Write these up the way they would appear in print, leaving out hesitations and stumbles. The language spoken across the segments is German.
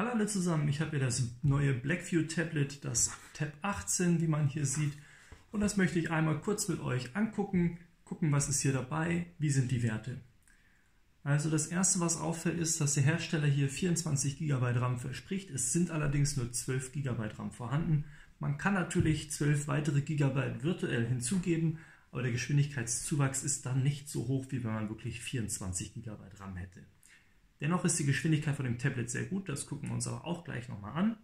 Hallo alle zusammen, ich habe hier das neue Blackview Tablet, das Tab 18, wie man hier sieht. Und das möchte ich einmal kurz mit euch angucken, gucken, was ist hier dabei, wie sind die Werte. Also das erste, was auffällt, ist, dass der Hersteller hier 24 GB RAM verspricht. Es sind allerdings nur 12 GB RAM vorhanden. Man kann natürlich 12 weitere GB virtuell hinzugeben, aber der Geschwindigkeitszuwachs ist dann nicht so hoch, wie wenn man wirklich 24 GB RAM hätte. Dennoch ist die Geschwindigkeit von dem Tablet sehr gut, das gucken wir uns aber auch gleich nochmal an.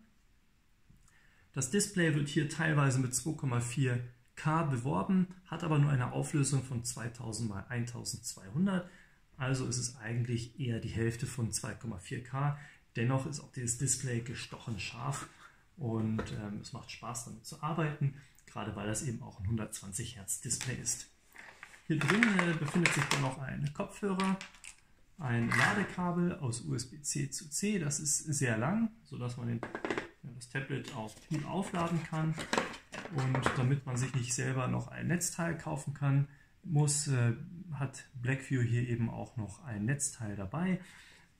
Das Display wird hier teilweise mit 2,4K beworben, hat aber nur eine Auflösung von 2000 x 1200. Also ist es eigentlich eher die Hälfte von 2,4K. Dennoch ist auch dieses Display gestochen scharf und es macht Spaß damit zu arbeiten, gerade weil das eben auch ein 120 Hertz Display ist. Hier drin befindet sich dann noch ein Kopfhörer, ein Ladekabel aus USB-C zu C. Das ist sehr lang, sodass man das Tablet auch gut aufladen kann. Und damit man sich nicht selber noch ein Netzteil kaufen kann, hat Blackview hier eben auch noch ein Netzteil dabei.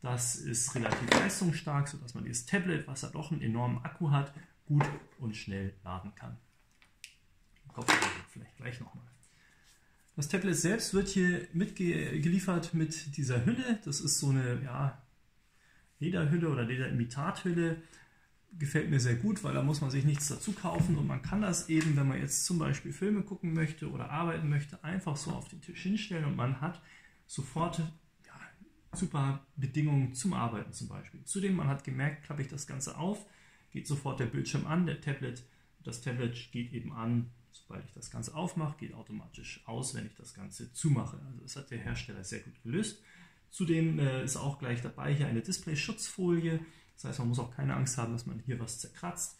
Das ist relativ leistungsstark, sodass man dieses Tablet, was ja doch einen enormen Akku hat, gut und schnell laden kann. Kopfhörer vielleicht gleich nochmal. Das Tablet selbst wird hier mitgeliefert mit dieser Hülle. Das ist so eine Lederhülle oder Lederimitathülle. Gefällt mir sehr gut, weil da muss man sich nichts dazu kaufen und man kann das eben, wenn man jetzt zum Beispiel Filme gucken möchte oder arbeiten möchte, einfach so auf den Tisch hinstellen und man hat sofort super Bedingungen zum Arbeiten zum Beispiel. Zudem, man hat gemerkt, klappe ich das Ganze auf, geht sofort der Bildschirm an, das Tablet geht eben an, sobald ich das Ganze aufmache, geht automatisch aus, wenn ich das Ganze zumache. Also das hat der Hersteller sehr gut gelöst. Zudem ist auch gleich dabei hier eine Display-Schutzfolie. Das heißt, man muss auch keine Angst haben, dass man hier was zerkratzt.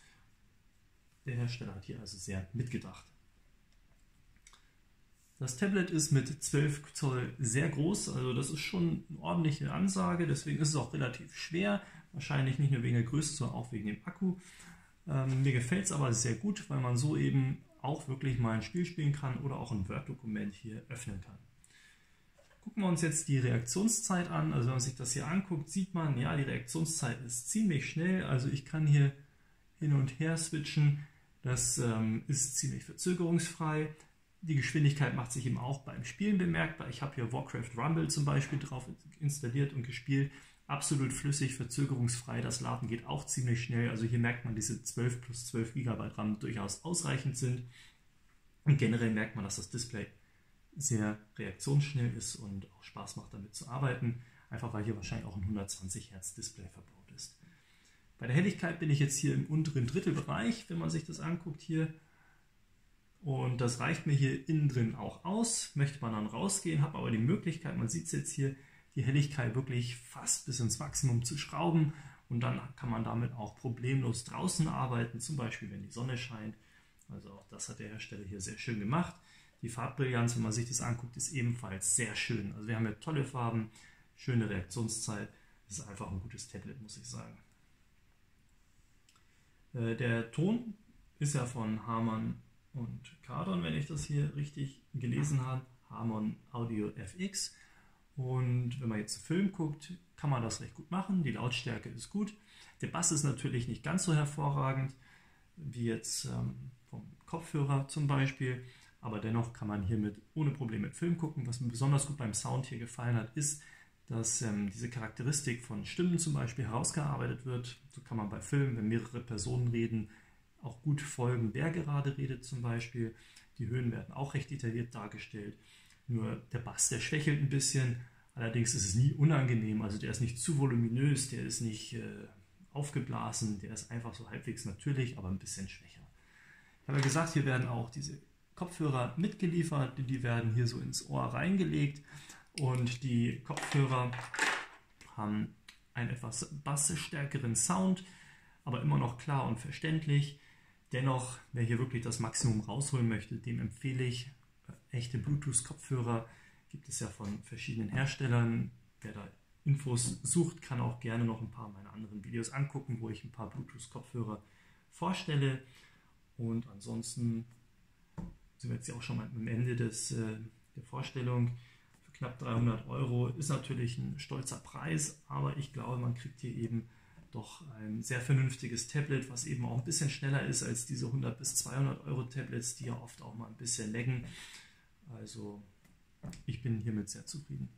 Der Hersteller hat hier also sehr mitgedacht. Das Tablet ist mit 12 Zoll sehr groß, also das ist schon eine ordentliche Ansage. Deswegen ist es auch relativ schwer, wahrscheinlich nicht nur wegen der Größe, sondern auch wegen dem Akku. Mir gefällt es aber sehr gut, weil man so eben auch wirklich mal ein Spiel spielen kann oder auch ein Word-Dokument hier öffnen kann. Gucken wir uns jetzt die Reaktionszeit an. Also wenn man sich das hier anguckt, sieht man, ja, die Reaktionszeit ist ziemlich schnell. Also ich kann hier hin und her switchen. Das ist ziemlich verzögerungsfrei. Die Geschwindigkeit macht sich eben auch beim Spielen bemerkbar. Ich habe hier Warcraft Rumble zum Beispiel drauf installiert und gespielt. Absolut flüssig, verzögerungsfrei. Das Laden geht auch ziemlich schnell. Also hier merkt man, diese 12 plus 12 GB RAM durchaus ausreichend sind. Und generell merkt man, dass das Display sehr reaktionsschnell ist und auch Spaß macht, damit zu arbeiten, einfach weil hier wahrscheinlich auch ein 120 Hertz Display verbaut ist. Bei der Helligkeit bin ich jetzt hier im unteren Drittelbereich, wenn man sich das anguckt hier. Und das reicht mir hier innen drin auch aus. Möchte man dann rausgehen, habe aber die Möglichkeit, man sieht es jetzt hier, die Helligkeit wirklich fast bis ins Maximum zu schrauben. Und dann kann man damit auch problemlos draußen arbeiten, zum Beispiel wenn die Sonne scheint. Also auch das hat der Hersteller hier sehr schön gemacht. Die Farbbrillanz, wenn man sich das anguckt, ist ebenfalls sehr schön. Also wir haben hier tolle Farben, schöne Reaktionszeit. Das ist einfach ein gutes Tablet, muss ich sagen. Der Ton ist ja von Harman und Kardon, wenn ich das hier richtig gelesen habe. Harman Audio FX. Und wenn man jetzt Film guckt, kann man das recht gut machen. Die Lautstärke ist gut. Der Bass ist natürlich nicht ganz so hervorragend wie jetzt vom Kopfhörer zum Beispiel. Aber dennoch kann man hiermit ohne Probleme Film gucken. Was mir besonders gut beim Sound hier gefallen hat, ist, dass diese Charakteristik von Stimmen zum Beispiel herausgearbeitet wird. So kann man bei Filmen, wenn mehrere Personen reden, auch gut folgen, wer gerade redet zum Beispiel. Die Höhen werden auch recht detailliert dargestellt. Nur der Bass, der schwächelt ein bisschen. Allerdings ist es nie unangenehm. Also der ist nicht zu voluminös, der ist nicht aufgeblasen. Der ist einfach so halbwegs natürlich, aber ein bisschen schwächer. Ich habe ja gesagt, hier werden auch diese Kopfhörer mitgeliefert, die werden hier so ins Ohr reingelegt und die Kopfhörer haben einen etwas bassstärkeren Sound, aber immer noch klar und verständlich. Dennoch, wer hier wirklich das Maximum rausholen möchte, dem empfehle ich echte Bluetooth-Kopfhörer. Gibt es ja von verschiedenen Herstellern. Wer da Infos sucht, kann auch gerne noch ein paar meiner anderen Videos angucken, wo ich ein paar Bluetooth-Kopfhörer vorstelle. Und ansonsten sind wir jetzt ja auch schon mal am Ende der Vorstellung. Für knapp 300 € ist natürlich ein stolzer Preis, aber ich glaube, man kriegt hier eben doch ein sehr vernünftiges Tablet, was eben auch ein bisschen schneller ist als diese 100 bis 200 Euro Tablets, die ja oft auch mal ein bisschen laggen. Also ich bin hiermit sehr zufrieden.